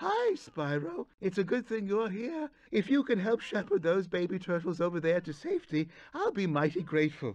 Hi, Spyro. It's a good thing you're here. If you can help shepherd those baby turtles over there to safety, I'll be mighty grateful.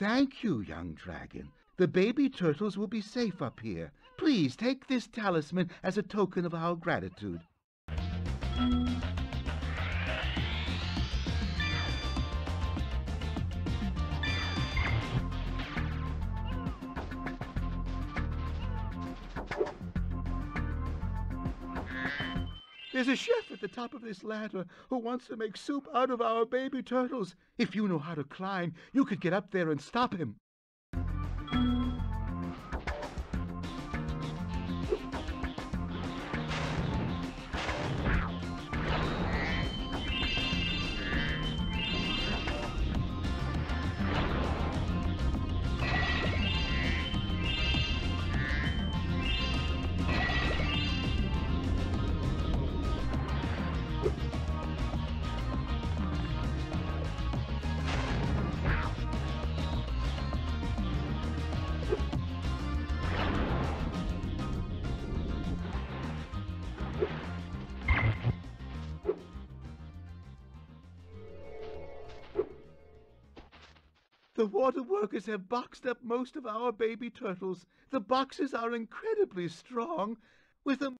Thank you, young dragon. The baby turtles will be safe up here. Please take this talisman as a token of our gratitude. There's a chef at the top of this ladder who wants to make soup out of our baby turtles. If you know how to climb, you could get up there and stop him. The water workers have boxed up most of our baby turtles. The boxes are incredibly strong. With a...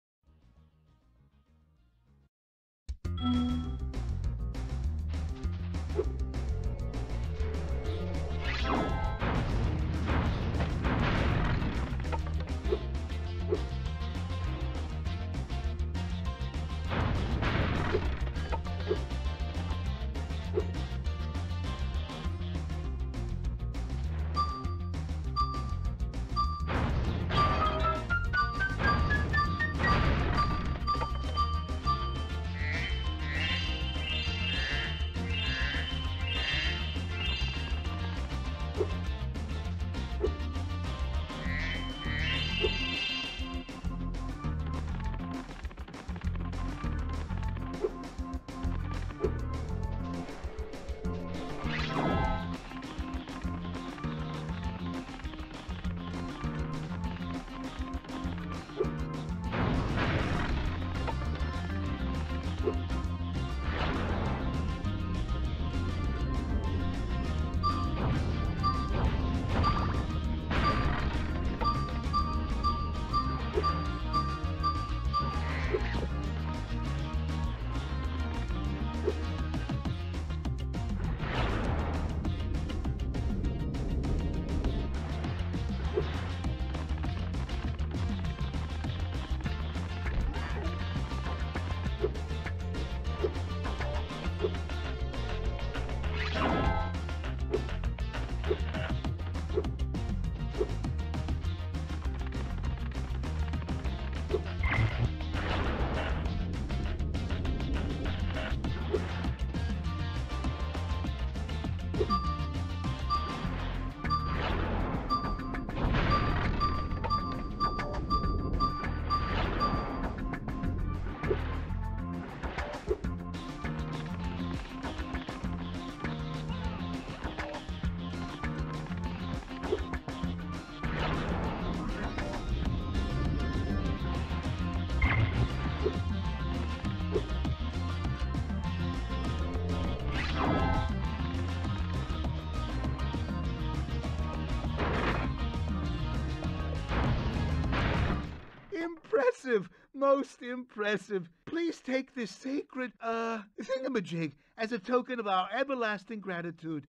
Impressive! Most impressive! Please take this sacred, thingamajig as a token of our everlasting gratitude.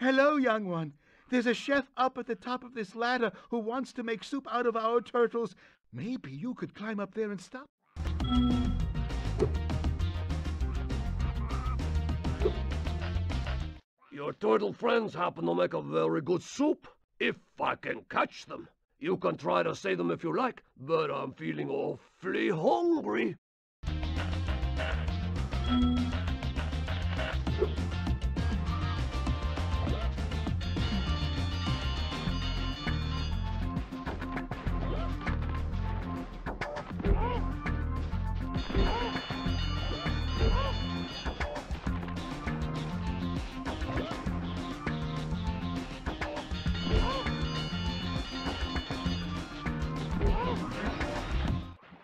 Hello, young one. There's a chef up at the top of this ladder who wants to make soup out of our turtles. Maybe you could climb up there and stop. Your turtle friends happen to make a very good soup. If I can catch them. You can try to save them if you like, but I'm feeling awfully hungry.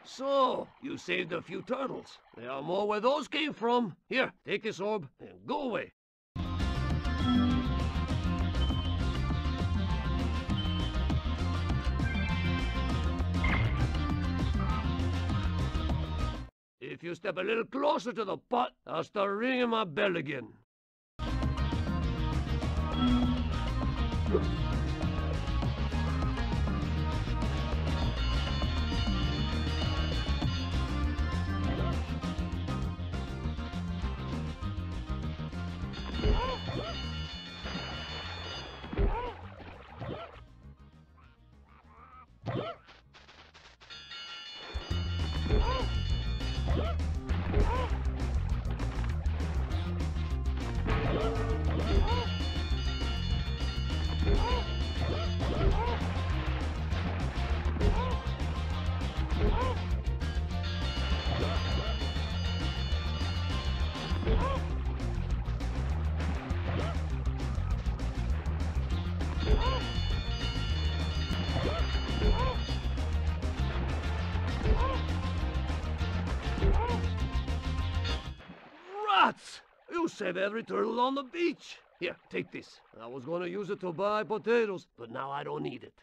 So, you saved a few turtles. There are more where those came from. Here, take this orb and go away. If you step a little closer to the pot, I'll start ringing my bell again. save every turtle on the beach. Here, take this. I was gonna use it to buy potatoes, but now I don't need it.